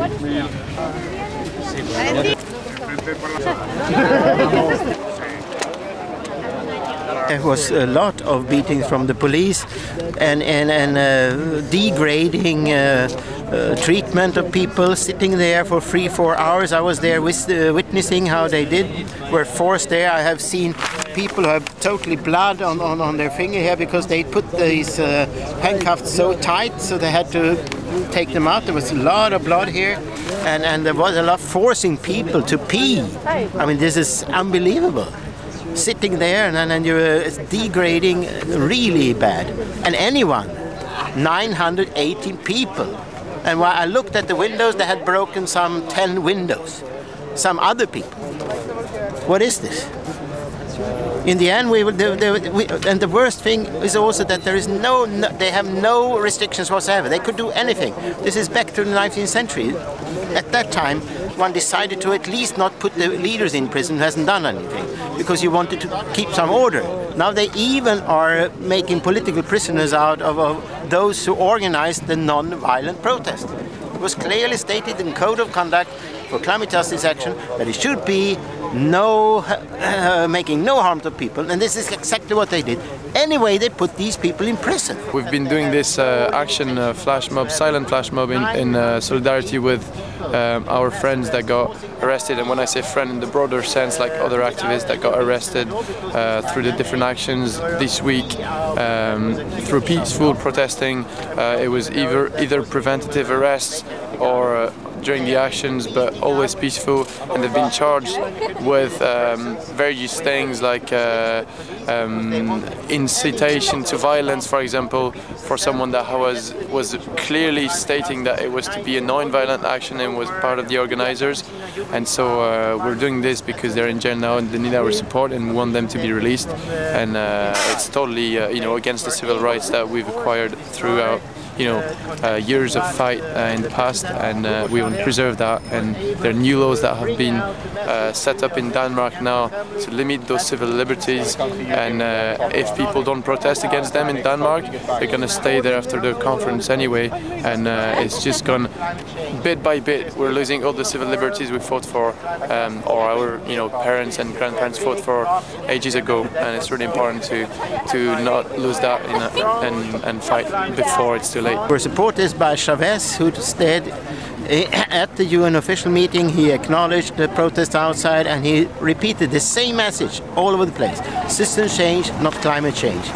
What is it? There was a lot of beatings from the police and degrading treatment of people sitting there for 3–4 hours. I was there witnessing how they were forced there. I have seen people who have totally blood on their finger here because they put these handcuffs so tight, so they had to take them out. There was a lot of blood here, and there was a lot forcing people to pee. I mean, this is unbelievable. Sitting there and you're degrading really bad. And anyone, 918 people. And while I looked at the windows, they had broken some 10 windows, some other people. What is this? In the end, and the worst thing is also that there is they have no restrictions whatsoever. They could do anything. This is back to the 19th century. At that time, one decided to at least not put the leaders in prison who hasn't done anything, because you wanted to keep some order. Now they even are making political prisoners out of those who organized the non-violent protest. It was clearly stated in Code of Conduct for Climate Justice Action that it should be making no harm to people, and this is exactly what they did. Anyway, they put these people in prison. We've been doing this action flash mob, silent flash mob in solidarity with our friends that got arrested, and when I say friend in the broader sense, like other activists that got arrested through the different actions this week, through peaceful protesting. It was either preventative arrests or during the actions, but always peaceful, and they've been charged with various things like incitation to violence, for example, for someone that was clearly stating that it was to be a non-violent action and was part of the organizers. And so we're doing this because they're in jail now and they need our support, and we want them to be released. And it's totally against the civil rights that we've acquired throughout years of fight in the past, and we want to preserve that. And there are new laws that have been set up in Denmark now to limit those civil liberties, and if people don't protest against them in Denmark, they're going to stay there after the conference anyway, and it's just gone bit by bit. We're losing all the civil liberties we fought for, or our parents and grandparents fought for ages ago, and it's really important to not lose that and fight before it's too late. We're supported by Chavez, who said at the UN official meeting he acknowledged the protest outside, and he repeated the same message all over the place: system change, not climate change.